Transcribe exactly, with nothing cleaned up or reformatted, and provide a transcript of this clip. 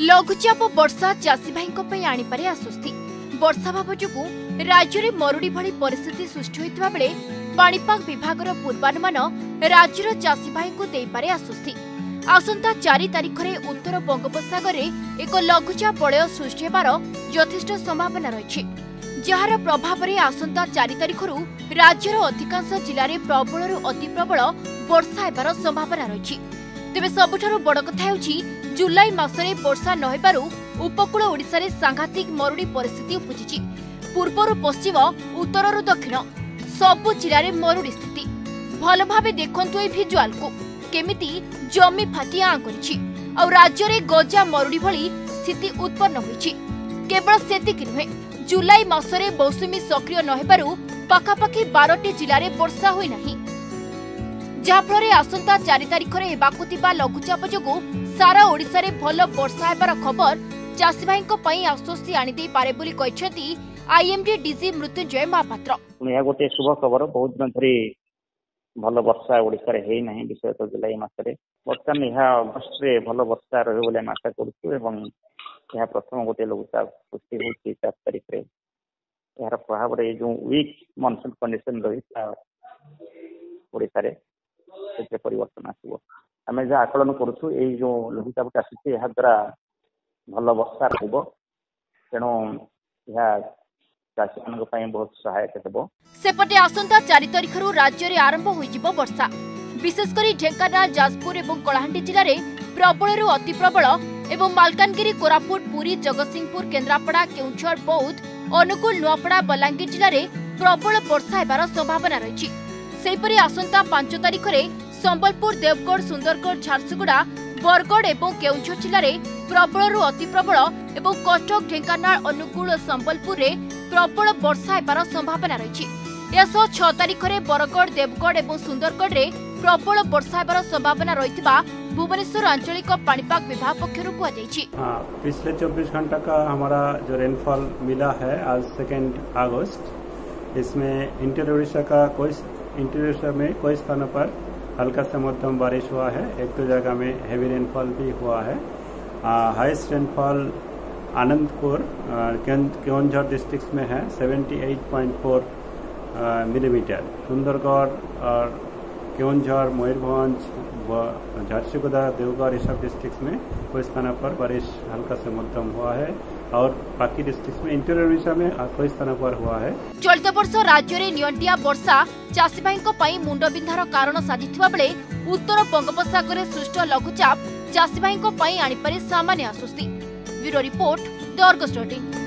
लघुचाप वर्षा चाषी भाई आनीपे आश्वस्ति वर्षाभाव जो राज्य में मरुड़ी भली परिस्थिति सृष्टि होता बेले पाणीपाग विभागर पूर्वानुमान राज्यर चाषी भाई को देपारे आश्वस्ति आसंता चार तारिख में उत्तर बंगोपसागर में एक लघुचाप बलय सृष्टि होबार यथेष्ट संभावना रही जार प्रभाव में आसंता चार तारिखरू राज्यर अधिकांश जिले प्रबल अति प्रबल वर्षा होबार संभावना रही तेज सबुठारु बड़ कथा जुलाई मासरे वर्षा नहेबारु उपकूल ओडिशा रे सांघातिक मरुड़ी परिस्थिति उपजिछि पूर्वरु पश्चिम उत्तररु दक्षिण सबु जिले में मरुड़ी स्थिति भल भाव देखंतु ए भिजुअल को केमिति जमी फाटी आं करिछि और राज्य रे गजा मरुड़ी भली स्थिति उत्पन्न होइछि। केवल सेतिक नुहे जुलाई मासरे मौसुमी सक्रिय नहेबारु पाखापाखि बारटी जिले में वर्षा होई नाही जहाँफल आसंता चार तारिख में होगा लघुचाप जो सारा ओडिशा रे भल वर्षा होबार खबर चाषी भाई आश्वस्ति आनीदे पारे बोली कहिसेंती आईएमडी डीजी मृत्युंजय महापात्र। गोटे शुभ खबर बहुत दिन धरी भल वर्षा ओडिशा रे हेई नाही विशेष जुलाई मासरे बर्तमान यहाँ अगस्ट रे भल वर्षा रही बोले आशा करूछु एवं यहाँ प्रथम गोटे लघुचाप सृष्टि होइछि चार तारिख रे यार प्रभाव रे जो वीक मानसून कंडीशन रही ओडिशा रे से परिवर्तन आसीबो आम जहाँ आकलन करूँ ये जो लघुचापटा आया द्वारा भल वर्षा हो तेणु यह चाषी मान बहुत सहायक देव। सेपटे आसंता चार तारिख राज्य में आरंभ हो वर्षा विशेषकर ढेंकानाल जाजपुर और कलाहांडी जिले में प्रबल रू अति प्रबल और मलकानगिरी कोरापुट पुरी जगतसिंहपुर केन्द्रापड़ा केउंझर बौद्ध अनुगुल नुआपड़ा बलांगीर जिले में प्रबल वर्षा होबार संभावना रही। सेपरि आसंता पांच तारिख में संबलपुर देवगढ़ सुंदरगढ़ झारसुगुड़ा बरगढ़ और केउंझर जिले में प्रबल अति प्रबल और कटक ढेंकानाल अनुगुल संबलपुर में प्रबल वर्षा होबार संभावना रही। इसह छह तारिख में बरगढ़ देवगढ़ और सुंदरगढ़ में प्रबल वर्षा होबार संभावना रही भुवनेश्वर आंचलिक पानीपाग विभाग पक्षर कहा। पिछले चौबीस घंटा का हमारा जो रेनफॉल मिला है आज सेकेंड अगस्त इसमें इंटर उड़ीसा का कोई इंटर उड़ीसा में कोई स्थानों पर हल्का से मध्यम बारिश हुआ है, एक दो तो जगह में हैवी रेनफॉल भी हुआ है। Highest rainfall Anandpur Keonjhar district में है अठहत्तर पॉइंट चार मिलीमीटर, सुंदरगढ़ और केउंझर मयूरभंज व झारसुगुड़ा देवगढ़ ये सब डिस्ट्रिक्ट में कुछ स्थानों पर बारिश हल्का से मध्यम हुआ है और बाकी डिस्ट्रिक्ट में इंटीरियर ओडिशा में कई स्थानों पर हुआ है। चलित वर्ष राज्य में नियंटिया वर्षा चाषी भाई मुंडबिंधार कारण साजिता बेले उत्तर बंगोपसागर में सृष्ट लघुचाप चाषी भाई आनीपे सामान्य आश्वस्ति। Bureau report.